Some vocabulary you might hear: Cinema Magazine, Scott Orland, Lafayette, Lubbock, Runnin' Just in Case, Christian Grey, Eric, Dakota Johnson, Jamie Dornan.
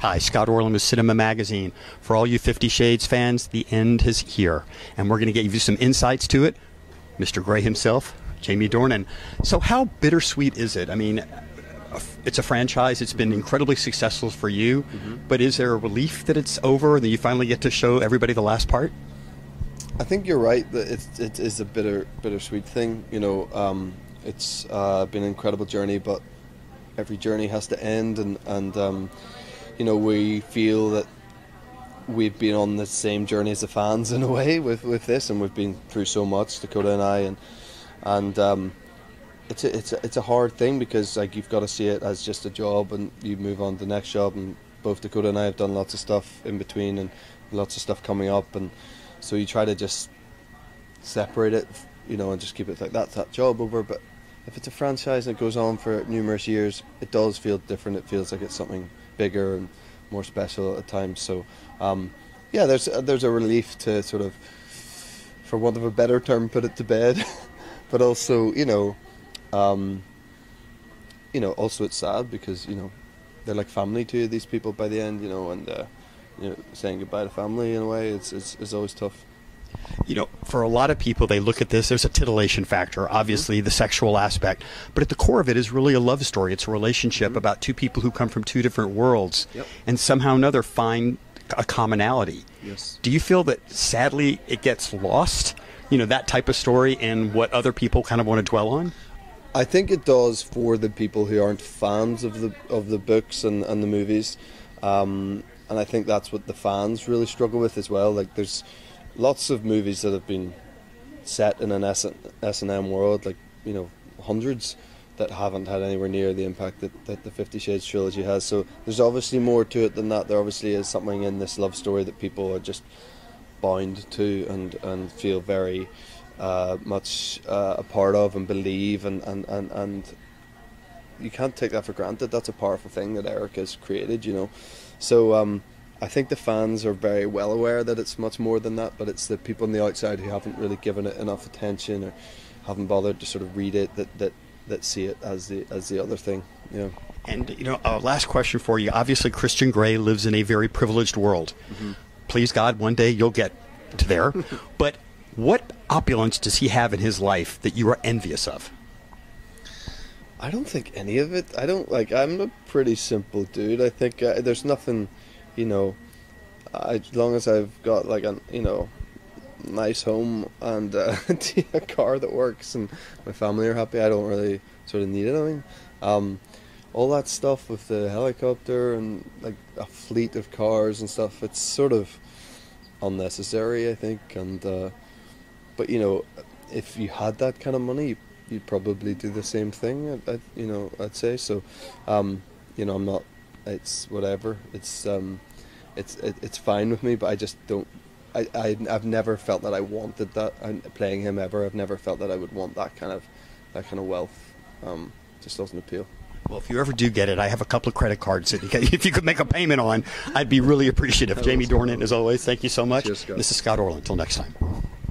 Hi, Scott Orland with Cinema Magazine. For all you 50 Shades fans, the end is here, and we're going to give you some insights to it. Mr. Grey himself, Jamie Dornan. So how bittersweet is it? I mean, it's a franchise. It's been incredibly successful for you, but is there a relief that it's over and that you finally get to show everybody the last part? I think you're right that it is a bittersweet thing. You know, it's been an incredible journey, but every journey has to end, and you know, we feel that we've been on the same journey as the fans in a way with this, and we've been through so much, Dakota and I, and it's a hard thing, because like, you've got to see it as just a job and you move on to the next job, and both Dakota and I have done lots of stuff in between and lots of stuff coming up, and so you try to just separate it, you know, and just keep it like that's that job over. But if it's a franchise and it goes on for numerous years, it does feel different. It feels like it's something bigger and more special at times. So yeah, there's a relief to sort of, for want of a better term, put it to bed. But also, you know, also it's sad, because, you know, they're like family to you, these people, by the end, you know, and you know, saying goodbye to family in a way is always tough. You know, for a lot of people, they look at this, there's a titillation factor, obviously, the sexual aspect, but at the core of it is really a love story. It's a relationship about two people who come from two different worlds and somehow or another find a commonality. Yes. Do you feel that, sadly, it gets lost, you know, that type of story, and what other people kind of want to dwell on? I think it does for the people who aren't fans of the books and the movies, and I think that's what the fans really struggle with as well. Like, there's lots of movies that have been set in an S&M world, like, you know, hundreds, that haven't had anywhere near the impact that the 50 Shades trilogy has. So there's obviously more to it than that. There obviously is something in this love story that people are just bound to and feel very much a part of and believe, and you can't take that for granted. That's a powerful thing that Eric has created, you know. So I think the fans are very well aware that it's much more than that, but it's the people on the outside who haven't really given it enough attention or haven't bothered to sort of read it that see it as the other thing. Yeah. And, you know, last question for you. Obviously, Christian Grey lives in a very privileged world. Please God, one day you'll get to there. But what opulence does he have in his life that you are envious of? I don't think any of it. I don't, like, I'm a pretty simple dude. I think there's nothing. You know, as long as I've got like a, you know, nice home and a car that works and my family are happy, I don't really sort of need anything. All that stuff with the helicopter and like a fleet of cars and stuff, it's sort of unnecessary, I think. And but you know, if you had that kind of money, you'd probably do the same thing. You know, I'd say so. You know, I'm not. It's whatever. It's fine with me, but I just don't. I've never felt that I wanted that. I'm playing him ever. I've never felt that I would want that kind of wealth. Just doesn't appeal. Well, if you ever do get it, I have a couple of credit cards that if you could make a payment on, I'd be really appreciative. Jamie Dornan, as always, thank you so much. Cheers, Scott. This is Scott Orland. Until next time.